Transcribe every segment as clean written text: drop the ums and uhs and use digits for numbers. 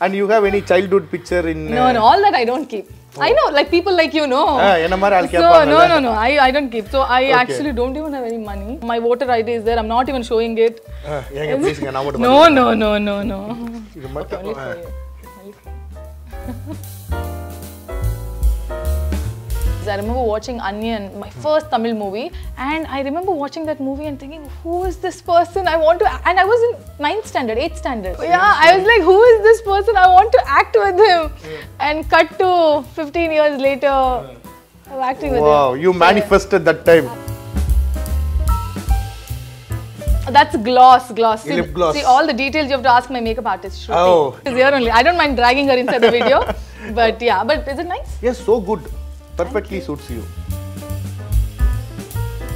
And you have any childhood picture in... No, all that I don't keep. Oh. I know, like people like you know. So, no, I don't keep. So, I actually don't even have any money. My voter ID is there, I'm not even showing it. No. Okay, only for you. I remember watching Onion, my first Tamil movie, and I remember watching that movie and thinking, who is this person? I want to, and I was in 9th standard, 8th standard. Yeah, I was like, who is this person? I want to act with him. And cut to 15 years later, I'm acting with him. Wow, you manifested that time. That's gloss. Lip gloss. See, all the details you have to ask my makeup artist, Shruti. Oh. She's here only. I don't mind dragging her inside the video. But yeah, but is it nice? Yes, so good. Perfectly suits you.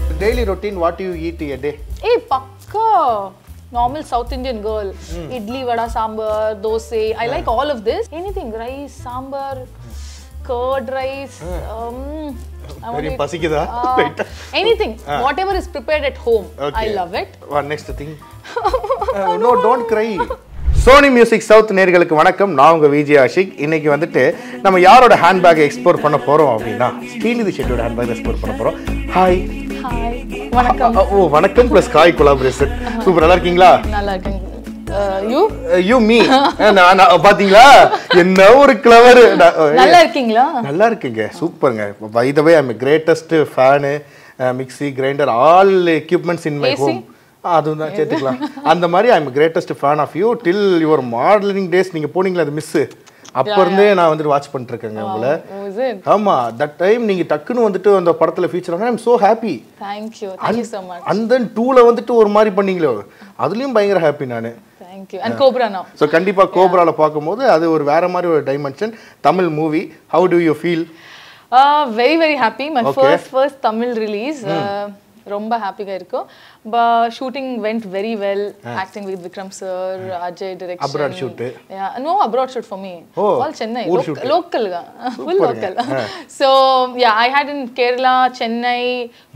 The daily routine, what do you eat a day? Hey, pakka. Normal South Indian girl. Idli, vada, sambar, dosa. I like all of this. Anything, rice, sambar, curd rice. Very pasikida. Anything. Whatever is prepared at home. Okay. I love it. What next thing? No, don't cry. Sony Music South நேயர்களுக்கு வணக்கம். நான் உங்க விஜய் ஆஷிக். இன்னைக்கு வந்துட்டு நம்ம யாரோட handbag explore பண்ண போறோம் அப்படினா ஸ்ரீநிதி செட்டியோட ஹேண்ட்பேக் எக்ஸ்ப்ளோர் பண்ண போறோம். ஹாய். வணக்கம். ஓ வணக்கம் ப்ளஸ் ஹாய் கொலாபரேஷன். சூப்பர் நல்லா இருக்கீங்களா? நல்லா இருக்கேன். You me. நான் பாத்தீங்களா? என்ன ஒரு கிளவர். நல்லா இருக்கீங்களா? நல்லா இருக்கீங்க. சூப்பர்ங்க. By the way I am the greatest fan. Mixie grinder all equipments in my home. அதுதான் சேத்துக்கலாம் அந்த மாதிரி I am greatest fan of you till your modelling days நீங்க போனீங்களா அது மிஸ் அப்ப இருந்தே நான் வந்து வாட்ச் பண்ணிட்டு இருக்கேன் உங்களை ஆமா தட் டைம் நீங்க டக்குனு வந்துட்டு அந்த படத்துல ஃபீச்சர் ஆன I am so happy thank you so much and then 2ல வந்துட்டு ஒரு மாதிரி பண்ணீங்களே அதுலயும் பயங்கர ஹேப்பி நானு thank you and Cobra now so கண்டிப்பா கோப்ரால பாக்கும்போது அது ஒரு வேற மாதிரி ஒரு dimension Tamil movie how do you feel very happy my first Tamil release Romba happy guy irko. But shooting went very well. Yes. Acting with Vikram sir, Ajay direction. Abroad shoot? Yeah, no abroad shoot for me. Oh. All Chennai. Local ga. Full local. So yeah, I had in Kerala, Chennai,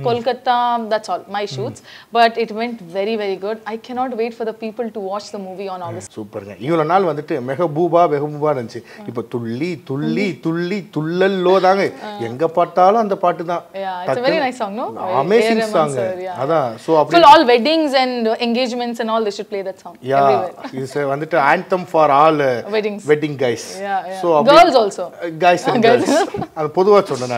Kolkata. That's all my shoots. But it went very good. I cannot wait for the people to watch the movie on August. Super ga. You naal vandittu mega booba nanchi. Ipo tulli tullallo daange. Enga paattalum andha paattu dhaan. Yeah, it's a very nice song, no? Amazing song. Adha. So all weddings and engagements and all they should play that song. Yeah, it's an anthem for all wedding guys. Yeah. So, girls also. Guys and girls. That's what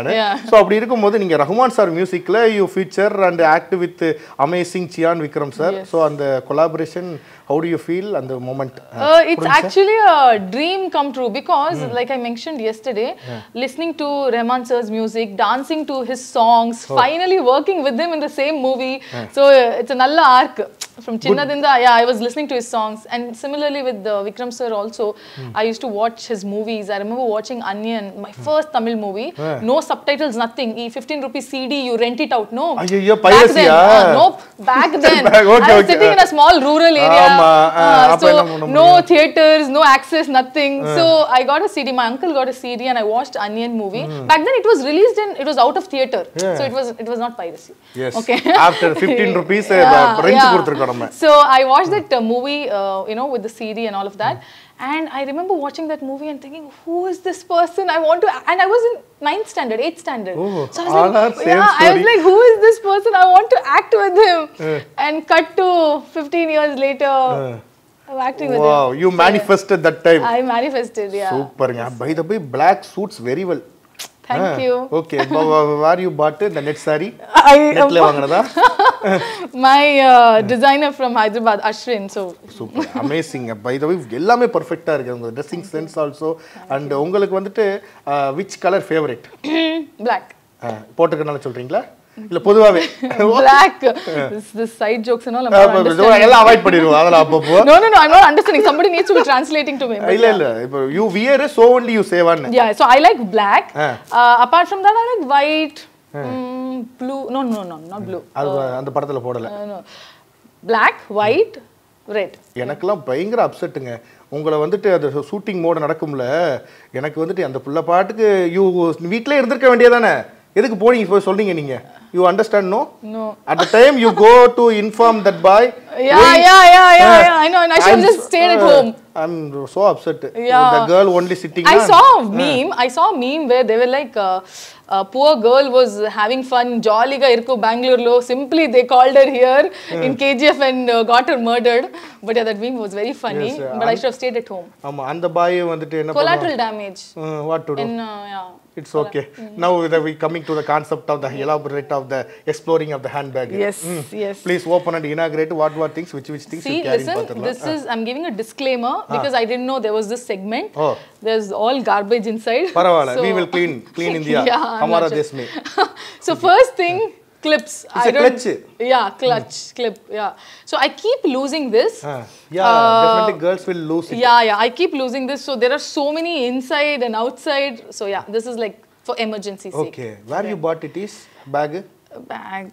I said. So, you feature Rahman sir music, you feature and act with amazing Chiyaan Vikram sir. Yes. So, and the collaboration, how do you feel at the moment? It's actually a dream come true because like I mentioned yesterday, listening to Rahman sir's music, dancing to his songs, finally working with him in the same movie. So, it's a nalla arc. From Chinnadinda, I was listening to his songs. And similarly with Vikram sir also, I used to watch his movies. I remember watching Onion, my first Tamil movie. No subtitles, nothing. E 15 rupee CD, you rent it out, no? Back then, I was sitting in a small rural area. So, no theatres, no access, nothing. So, I got a CD. My uncle got a CD and I watched Onion movie. Back then, it was released and it was out of theatre. So, it was not piracy. Yes. Okay. After 15 rupees, rent kurthu. So, I watched that movie, with the CD and all of that. And I remember watching that movie and thinking, who is this person? I want to... And I was in 9th standard, 8th standard. Oh, so, I was like, who is this person? I want to act with him. And cut to 15 years later... I'm acting with him. Wow, you manifested that time. I manifested, yeah. Super. By the way, black suits very well. Thank you. Okay, where you bought the net sari? My designer from Hyderabad, Ashwin. So. Super, amazing. By the way, everything is perfect. Dressing sense also. And which color favorite? Black. Black. This side jokes and all. No, I'm not understanding. Somebody needs to be translating to me. You wear so only you say one. Yeah, so I like black. Apart from that, I like white, blue. No, not blue. Black, white, red. எனக்கெல்லாம் பயங்கர அப்செட்டுங்க உங்களை வந்துட்டு அந்த shooting mode நடக்கும்ல எனக்கு வந்துட்டு அந்த புள்ள பாட்டுக்கு யூ வீட்லயே இருந்திருக்க வேண்டியதானே எதுக்கு போறீங்க போய் சொல்றீங்க நீங்க you understand no at the time you go to inform that boy I know and I should have just stayed at home I'm so upset. Yeah. The girl only sitting. I saw a meme where they were like, poor girl was having fun, jolly ga irko Bangalore lo. Simply they called her here in KGF and got her murdered. But yeah, that meme was very funny. Yes, but I should have stayed at home. And the boy collateral damage. What to do? And, yeah. It's okay. Now that we're coming to the concept of the elaborate of the exploring of the handbag. Yes, yes. Please open and inaugurate what things, which things you carry. See, listen, this is, I'm giving a disclaimer because I didn't know there was this segment. Oh. There's all garbage inside. Paravala, so, we will clean India. Yeah, Hamara desh mein. So first thing, clips. It's a clutch clip. So I keep losing this. Yeah, definitely girls will lose it. Yeah, I keep losing this. So there are so many inside and outside. So yeah, this is like for emergency sake. Okay, where you bought it is? Bag.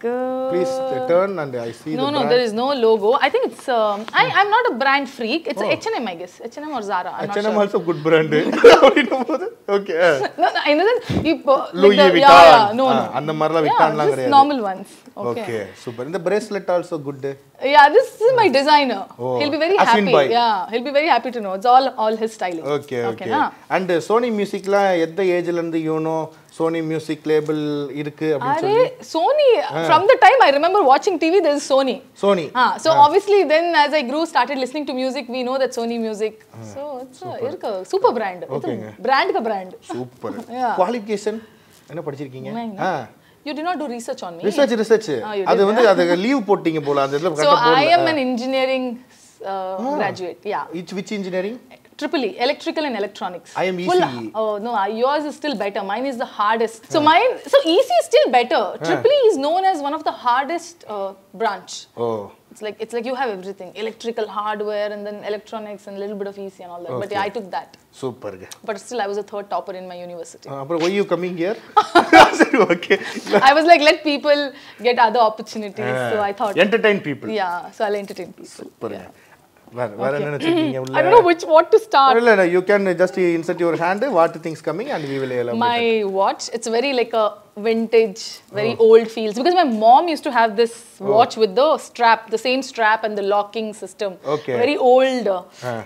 Please turn and I see the brand. No, there is no logo. I think it's, I'm not a brand freak. It's H&M, I guess. H&M or Zara. H&M also good brand. Okay. No, I know that. Louis Vuitton. No. And the Marla Vuitton. Yeah, just normal ones. Okay, super. And the bracelet also good. Yeah, this is my designer. He'll be very happy. Yeah, he'll be very happy to know. It's all his styling. Okay. And Sony Music, at the age and you know, Sony Music label irukku apdi Sony from the time I remember watching TV there is Sony. So obviously then as I grew started listening to music we know that Sony Music. So it's a super brand. Okay. Brand ka brand. Super. Qualification enna padichirkinga? You did not do research on me. Research. Leave pottinga pola adha. So I am an engineering graduate. Yeah. Which engineering? Triple E, electrical and electronics. I am EC. Oh no, yours is still better. Mine is the hardest. So mine, EC is still better. Triple E is known as one of the hardest branch. It's like you have everything, electrical hardware and then electronics and a little bit of EC and all that. But yeah, I took that. Super. But still, I was a third topper in my university. But why are you coming here? I was like, let people get other opportunities. So I thought. Entertain people. Yeah. So I'll entertain people. Super. Yeah. I don't know what to start. You can just insert your hand, what things coming and we will elaborate. My watch, it's very like a vintage, very old feels. Because my mom used to have this watch with the strap, the same strap and the locking system. Okay. Very old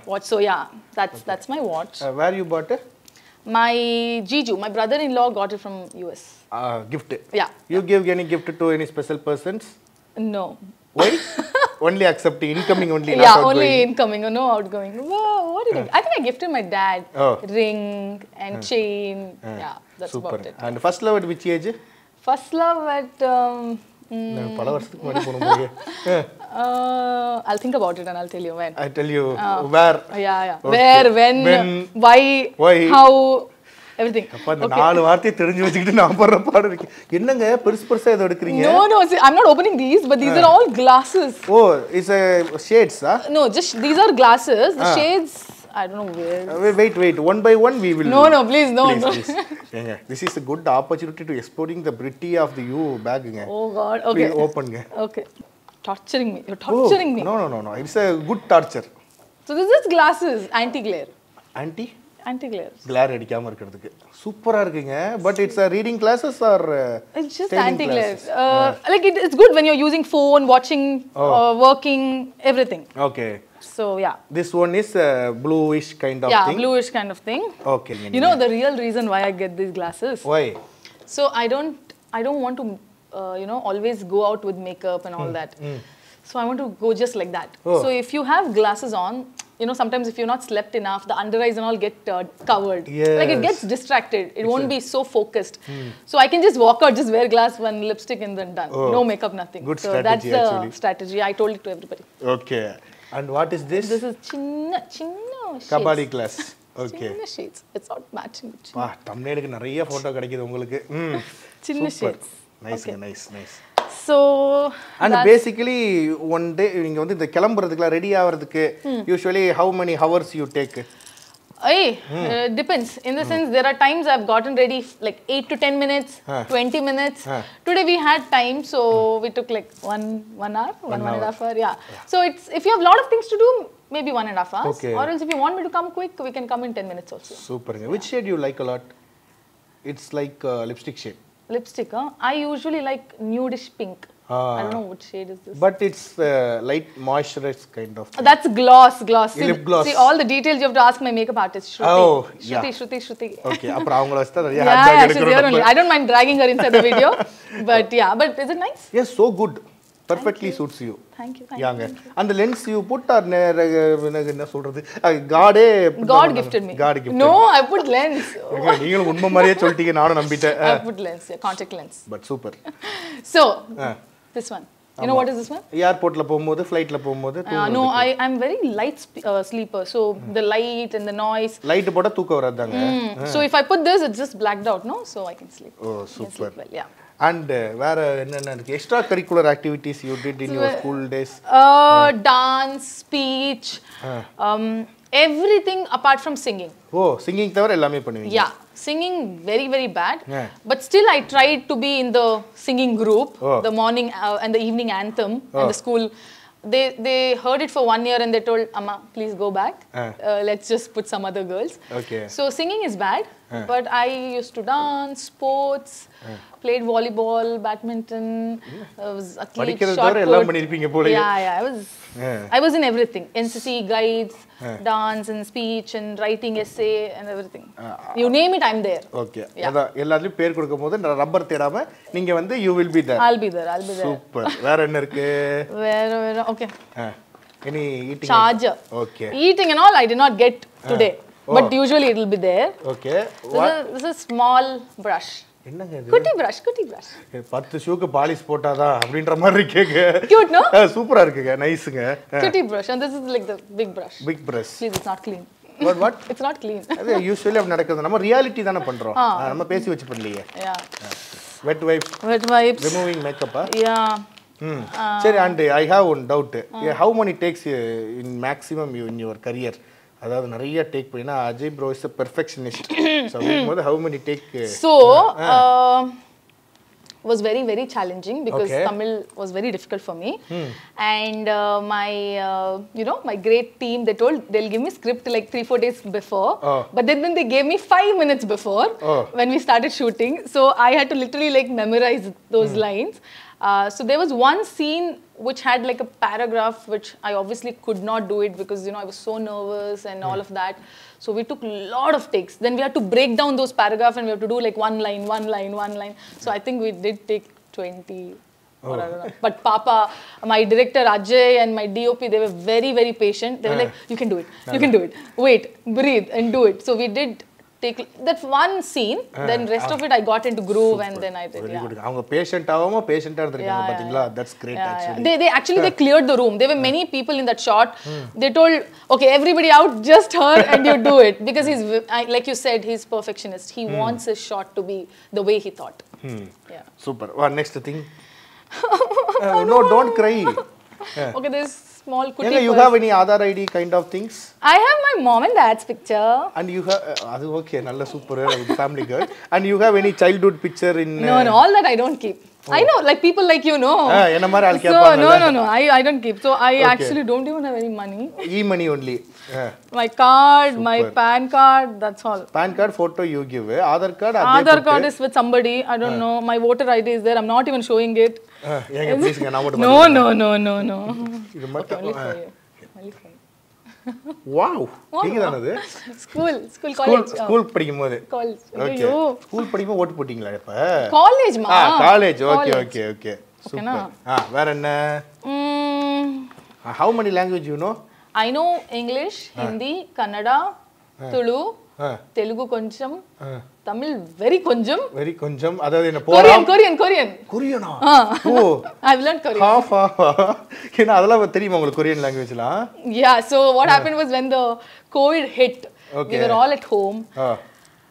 watch. So yeah, that's my watch. Where you bought it? My Jiju, my brother-in-law got it from US. Gift? Yeah. You give any gift to any special persons? No. Why? Only accepting incoming only. Yeah, not only incoming, no outgoing. Wow, what did I think I gifted my dad ring and chain. Yeah, that's super. About it. And first love at which age? First love at. I'll think about it and I'll tell you when. I'll tell you where. Yeah. Okay. Where, when, why, how. Everything. No, see, I'm not opening these, but these are all glasses. Oh, it's shades, huh? No, just these are glasses. The shades, I don't know where. Wait. One by one, we will. No, please, no. Please. This is a good opportunity to exploring the beauty of the bag. Oh God. Okay. Please open. Okay. Torturing me. You're torturing me. No. It's a good torture. So this is glasses, anti-glare. Anti-glare. Glare. Super. But it's reading glasses or it's just anti-glare. Like it's good when you're using phone, watching, working, everything. Okay. So yeah. This one is bluish kind of thing. Yeah, bluish kind of thing. Okay. You know the real reason why I get these glasses. Why? So I don't want to, always go out with makeup and all that. So I want to go just like that. So if you have glasses on. You know, sometimes if you're not slept enough, the under eyes and all get covered. Yes. Like it gets distracted. It won't be so focused. So I can just walk out, just wear glass, one lipstick and then done. No makeup, nothing. Good strategy actually. So that's the strategy. I told it to everybody. Okay. And what is this? This is chinna shades. Kabaddi glass. Okay. Chinna shades. It's not matching. Wow, thumbnail ku nariya photo kadikudhu ungalku. Chinna shades. Nice. So and basically one day the kelambradhukla ready avradhukku usually how many hours you take? Depends in the sense there are times I've gotten ready like 8 to 10 minutes, 20 minutes. Today we had time so we took like one hour and a half hour. So it's if you have a lot of things to do maybe 1.5 hours. Or else if you want me to come quick we can come in 10 minutes also. Super. Which shade you like a lot? It's like lipstick shade. Lipstick, I usually like nudish pink. I don't know what shade is this. But it's light moisturized kind of thing. That's gloss. Lip gloss. See, all the details you have to ask my makeup artist, Shruti. Oh, yeah. Shruti. Okay, yeah, she's here only. I don't mind dragging her inside the video. But yeah, but is it nice? Yes, so good. Perfectly suits you. Thank you. And the lens you put or God gifted me. God gifted. No, I put lens. I put lens, yeah, contact lens. But super. So, this one. You know what is this one? Airport la pomode, flight la pomode. No, I'm very light sleeper. So the light and the noise. Light poda thooka varadanga. So if I put this, it's just blacked out, no? So I can sleep. Oh, super. I can sleep well, yeah. And where extracurricular activities you did in your school days? Dance, speech, everything apart from singing. Oh, singing thavara ellame pannuvinga. Yeah, singing very, very bad. Yeah. But still I tried to be in the singing group, the morning and the evening anthem and the school. They heard it for 1 year and they told, Amma, please go back. Let's just put some other girls. Okay. So singing is bad, but I used to dance, sports, played volleyball, badminton, I was athlete, short put. Yeah, I was in everything. NCC, guides, dance and speech and writing essay and everything. You name it, I'm there. Okay. Yeah. You will be there. I'll be there. Super. Where? Okay. Any eating? Charger. Okay. Eating and all I did not get today. But usually it will be there. Okay. This is a small brush. Kutty brush. 10 shoe ku polish pottada abindra mari irukku. Cute, no? Super ah irukku, nice ga. Kutty brush, and this is like the big brush. Big brush. Please, it's not clean. What? It's not clean. Usually av nadakudhu. Nama reality dana pandrom. Nama pesi vechi pannaliye. Yeah. Wet wipes. Wet wipes. Removing makeup. Yeah. And I have one doubt. How many takes in maximum in your career? Ajay bro is a perfectionist. So how many takes? Was very, very challenging because Tamil was very difficult for me. And my great team, they told they'll give me script like 3-4 days before. But then they gave me 5 minutes before when we started shooting. So I had to literally like memorize those lines. So there was one scene which had like a paragraph which I obviously could not do it because, you know, I was so nervous and all of that. So we took a lot of takes. Then we had to break down those paragraphs and we had to do like one line. So I think we did take 20 or I don't know. But Papa, my director Ajay and my DOP, they were very, very patient. They were like, you can do it. You can do it. Wait, breathe and do it. So we did. That one scene, then rest of it I got into groove. Super. And then I did. Very good. Yeah. That's great, actually. They cleared the room. There were many people in that shot. They told, okay, everybody out, just her and you do it. Because he's, like you said, he's perfectionist. He wants his shot to be the way he thought. Yeah. Super. Well, next thing. No, don't cry. Okay, there's... Small kutty. You have any Aadhaar ID kind of things? I have my mom and dad's picture. And you have, okay, nalla super family girl. And you have any childhood picture in... No, all that I don't keep. I know, like people like you know. So, no, I don't keep. So, I actually don't even have any money. E-money only. My card, super. My PAN card, that's all. PAN card photo you give. Aadhaar card? Aadhaar card is with somebody. I don't know. My voter ID is there. I'm not even showing it. No. Okay, only for you. Only for you. Wow! School, college. Okay. School padima vote puttingla appa. College ma. College. Okay. Super. Where anna? How many language you know? I know English, Hindi, Kannada, Tulu, Telugu konjam, Tamil very konjam. Very konjam. Korean. Oh. I've learned Korean. Korean language. Yeah, so what happened was when the COVID hit, we were all at home.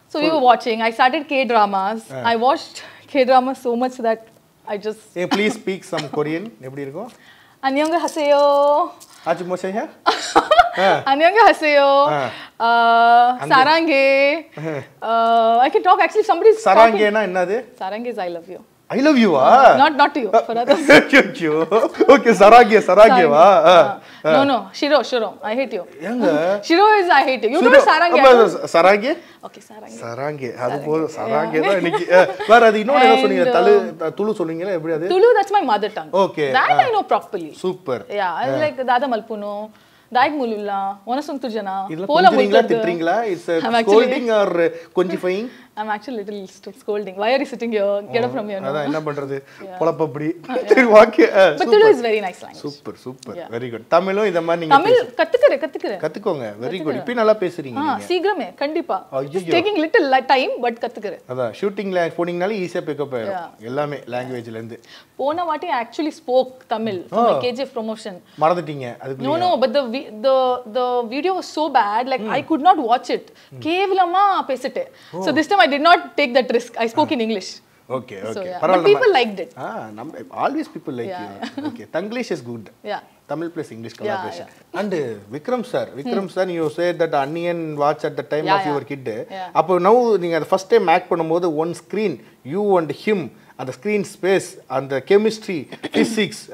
So we were watching. I started K-dramas. I watched K-dramas so much that I just... Hey, please speak some Korean. 안녕하세요. 아주머세요? 안녕하세요. Sarange. I can talk. Actually, somebody's talking. Sarange is I love you. I love you, ah? Not to you, for others. Okay, Sarage, ah. No, Shiro, I hate you. Shiro is I hate you. You know Sarange. Sarage? Okay, Sarange. Sarange, Sarange. Tulu, that's my mother tongue. Okay. That I know properly. Super. Yeah, I like Dada Malpuno. Daik Mulula, Onasuntu Jana, Pola Mulula. It's scolding or quantifying? I'm actually a little scolding. Why are you sitting here? Get up from here. But Tulu is very nice language. Super. Yeah. Very good. Tamil, Kathukare. Very good. You are speaking well. Seegrame, Kandipa. It's taking little time, but Kathukare. Shooting, phoning, easy pick up. All language. Pona Vati actually spoke Tamil for my KGF promotion. No, but the video was so bad, like I could not watch it. So this time I did not take that risk. I spoke in English. Okay. So, yeah. But people liked it. Always people like you. Okay. Tanglish is good. Yeah. Tamil plus English collaboration. Yeah. And Vikram sir, you said that Onion watch at the time of your kid. Now, the first time act one screen, you and him, and the screen space, and the chemistry, physics,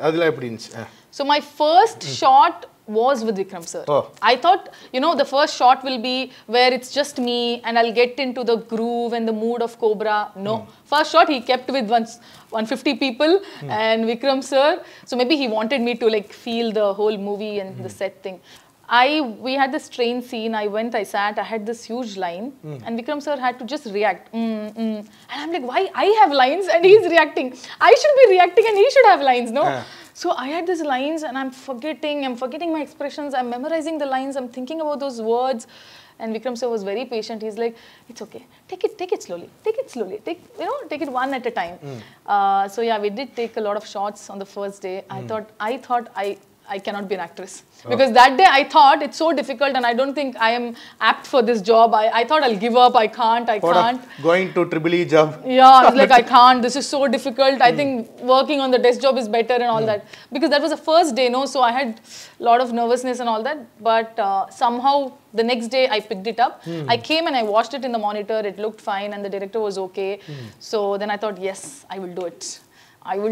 So my first shot was with Vikram sir. I thought, the first shot will be where it's just me and I'll get into the groove and the mood of Cobra. No. First shot he kept with 150 people and Vikram sir. So maybe he wanted me to feel the whole movie and the set thing. We had this train scene, I went, I sat, I had this huge line and Vikram sir had to just react. And I'm like, why I have lines and he's reacting? I should be reacting and he should have lines, no? So I had these lines and I'm forgetting my expressions, I'm memorizing the lines, I'm thinking about those words. And Vikram sir was very patient. He's like, it's okay. Take it slowly. Take it one at a time. So yeah, we did take a lot of shots on the first day. I thought I cannot be an actress. Because that day I thought it's so difficult and I don't think I am apt for this job. I thought I'll give up, I can't. Going to Triple E job. Yeah, I was like, I can't, this is so difficult. I think working on the desk job is better and all that. Because that was the first day, so I had a lot of nervousness and all that. But somehow the next day I picked it up. I came and I watched it in the monitor, it looked fine and the director was okay. So then I thought, yes, I will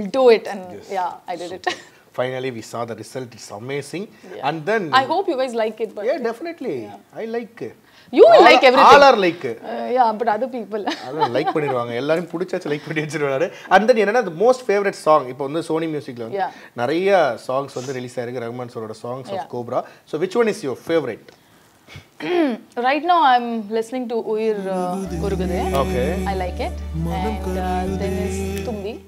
do it. And yeah, I did it. Finally, we saw the result. It's amazing. Yeah. And then... I hope you guys like it. But yeah, definitely. Yeah. I like it. You will like everything. All are like it. Yeah, but other people. Like it. And then, the most favorite song, now on Sony Music, Naraya songs release Rahman Sir's songs of Cobra. So, which one is your favorite? Right now, I'm listening to Uyir Korugade. Okay. I like it. And then is Thumbi.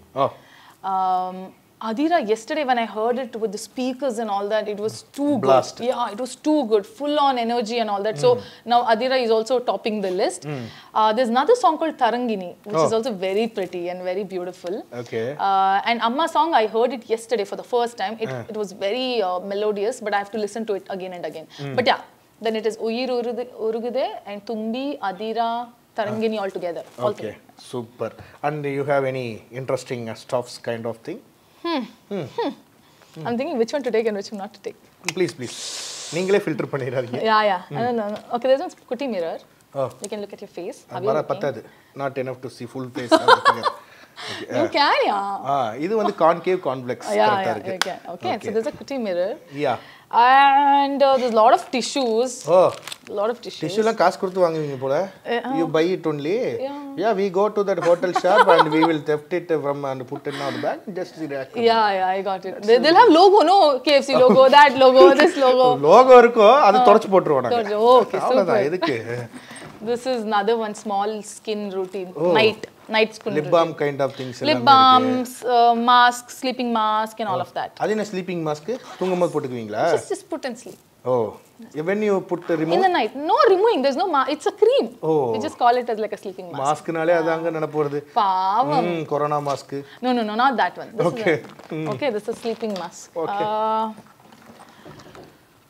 Adhira, yesterday when I heard it with the speakers and all that, it was too good. Yeah, it was too good. Full on energy and all that. So now Adhira is also topping the list. There's another song called Tharangini, which is also very pretty and very beautiful. Okay. And Amma song, I heard it yesterday for the first time. It was very melodious, but I have to listen to it again and again. But yeah, then it is Uyir Urugade and Thumbi, Adhira, Tharangini all together. Okay, super. And do you have any interesting stuffs kind of thing? I'm thinking which one to take and which one not to take. Please. You filter it. Yeah. No. Okay, there's one cutty mirror. You can look at your face. Not enough to see full face. Okay. You can, this is concave convex. Okay, so there's a cutty mirror. Yeah. And there's a lot of tissues. Tissue la cash kurutu vaanguvinga pole. You buy it only. Yeah, we go to that hotel shop and we will theft it from and put it in our bag. Just react. Yeah, I got it. They'll have logo, no? KFC logo, that logo, this logo. Logo irukko, adu thorachu potruvaanga. Okay, super. This is another one, small skin routine. Night skin routine. Lip balm kind of things. Lip balms, masks, sleeping mask and all of that. Adina sleeping mask? Thungamad potukuvinga? Just put and sleep. When you put the remove? In the night. No removing, there's no mask. It's a cream. We just call it as like a sleeping mask. Mask naale adanga nanaporudu. Paavam. Corona mask. No, not that one. This this is a sleeping mask.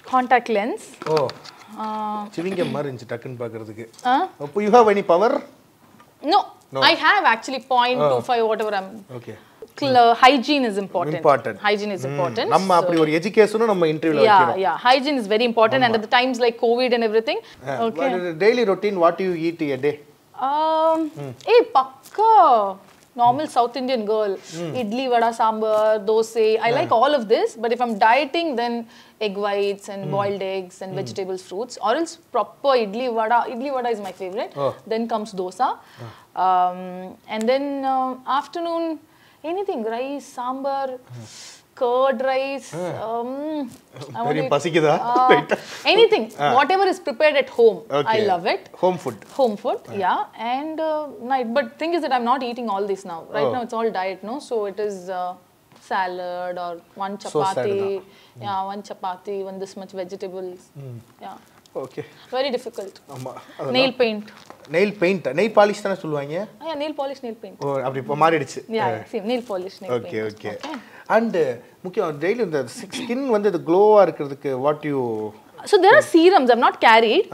Contact lens. Chewing gum marinchu takkan paakuradhukku. You have any power? No. I have actually 0.25 whatever I'm. Okay. Hygiene is important. Hygiene is important. Hygiene is very important and at the times like COVID and everything. Daily routine, what do you eat a day? normal South Indian girl. Idli, vada, sambar, dosa. I like all of this. But if I'm dieting, then egg whites and boiled eggs and vegetables, fruits. Or else proper idli, vada. Idli, vada is my favorite. Then comes dosa. And then afternoon, anything. Rice, sambar, curd rice. Anything. Whatever is prepared at home. I love it. Home food. Home food, yeah. And night. But thing is that I'm not eating all this now. Right now it's all diet, no? So it is salad or one chapati. So yeah, one chapati, one this much vegetables. Yeah. Okay. Very difficult. Nail paint. Nail paint? Nail polish? Yeah, nail polish, nail paint. Oh, yeah, same. Nail polish, nail paint. Okay, okay. And daily the skin when the glow what you... So there are serums I've not carried.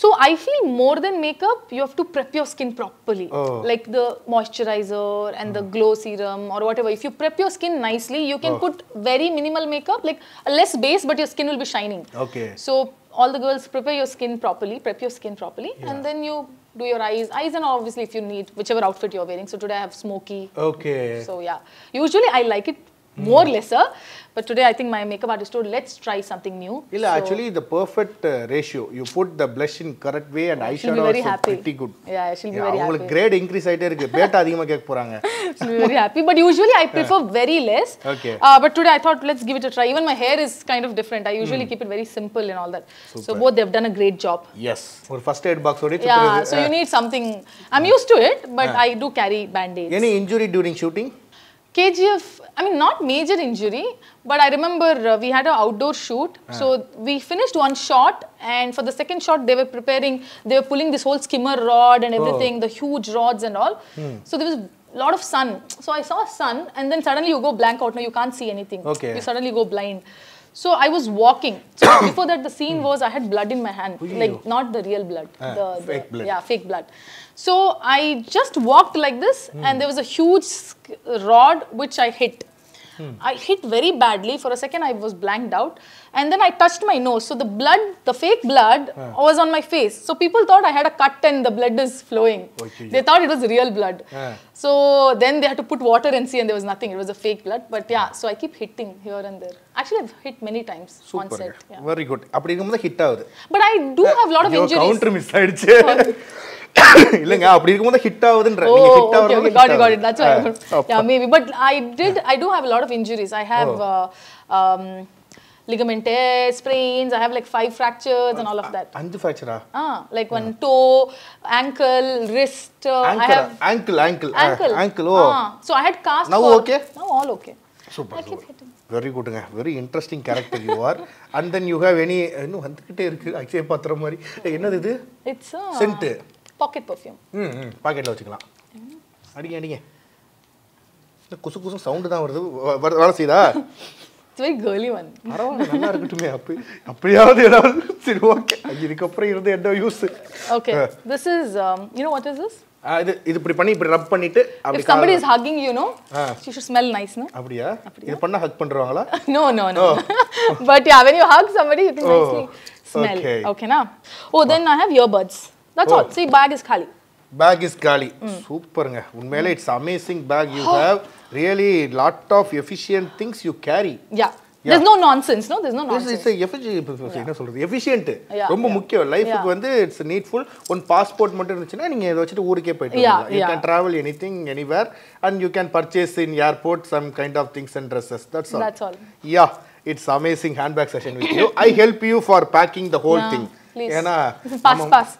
So I feel more than makeup, you have to prep your skin properly. Like the moisturizer and the glow serum or whatever. If you prep your skin nicely, you can put very minimal makeup, like less base, but your skin will be shining. Okay. So all the girls prepare your skin properly, prep your skin properly, and then you do your eyes. Eyes and obviously if you need whichever outfit you're wearing. So today I have smoky. Okay. So yeah. Usually I like it more lesser. But today I think my makeup artist told, let's try something new. So, actually the perfect ratio. You put the blush in correct way and eyeshadow is pretty good. Yeah, she'll be very happy. Grade increase. She'll be very happy. But usually I prefer very less. Okay. But today I thought, let's give it a try. Even my hair is kind of different. I usually keep it very simple and all that. Super. So both they've done a great job. Yes. For first aid box. Yeah, so you need something. I'm used to it, but I do carry band-aids. Any injury during shooting? KGF, I mean not major injury, but I remember we had an outdoor shoot. So we finished one shot and for the second shot they were preparing, they were pulling this whole skimmer rod and everything, the huge rods and all. So there was a lot of sun. So I saw sun and then suddenly you go blank out, now you can't see anything. Okay. You suddenly go blind. So I was walking. So before that the scene was I had blood in my hand. Like not the real blood. Fake blood. Yeah, fake blood. So I just walked like this and there was a huge rod which I hit. I hit very badly. For a second I was blanked out and then I touched my nose. So the blood, the fake blood was on my face. So people thought I had a cut and the blood is flowing. Okay. They thought it was real blood. So then they had to put water and see and there was nothing. It was a fake blood. But yeah, so I keep hitting here and there. Actually, I've hit many times on set. Yeah. Very good. But I do have a lot of injuries. Okay, got it, that's why. Yeah, maybe. But I do have a lot of injuries. I have ligament tear, sprains, I have like 5 fractures and all of that. 5 fractures? Like one toe, ankle, wrist. Ankle. So I had cast. Now okay? Now all okay. Super, super. Very good. Very interesting character you are. And then you have any, it's a scent. Pocket perfume. Pocket lauchikala. Adige. The kusu sound da varudhu. It's very girly one. Okay. This is, you know what is this? If somebody is hugging you, no? You should smell nice, no? No, no, no. But yeah, when you hug somebody, you can nicely smell. Okay. Okay, na? Oh, then I have earbuds. That's all. See, bag is khali. Bag is khali. Super. It's amazing bag you have. Really, lot of efficient things you carry. Yeah. There's no nonsense, no? There's no nonsense. It's efficient. It's needful. One passport, you can travel anything, anywhere. And you can purchase in airport some kind of things and dresses. That's all. That's all. Yeah. It's amazing handbag session with you. I help you for packing the whole thing. Please. Pass.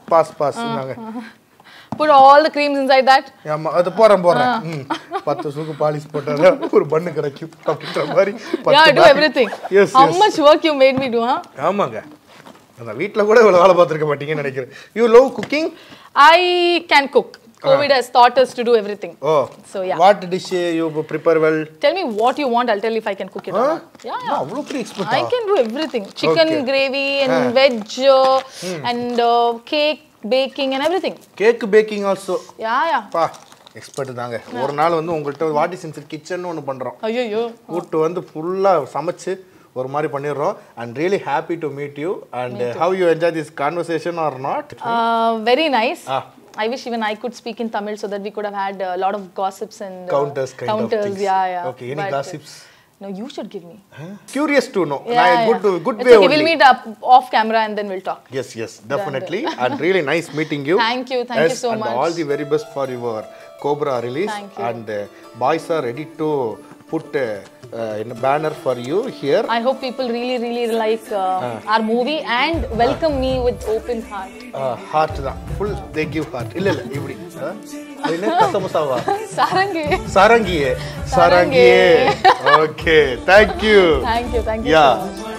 Put all the creams inside that. Yeah, I do everything. Yes, how much work you made me do, huh? You love cooking? I can cook. COVID has taught us to do everything. Oh. So, yeah. What dish you prepare well? Tell me what you want. I'll tell you if I can cook it or not. Yeah, yeah. I can do everything. Chicken, gravy and veg and cake, baking and everything. Cake baking also. Yeah, yeah. Expert daanga. One night vandu ungalta what is in the kitchen nu pandrom. Ayyo. Puttu vandu fulla samachu oru mari pannirrom. I'm really happy to meet you and how you enjoy this conversation or not? Very nice. I wish even I could speak in Tamil so that we could have had a lot of gossips and counters, kind of things. Yeah. Okay, any gossips? No, you should give me. Huh? Curious to know. Yeah, good way only. We'll meet up off camera and then we'll talk. Yes, definitely. And really nice meeting you. Thank you so much. And all the very best for your Cobra release. Thank you. And boys are ready to put in a banner for you here. I hope people really, really like our movie and welcome me with open heart. Heart, full they give heart. Sarangiye. Okay, thank you. Thank you. Yeah. So much.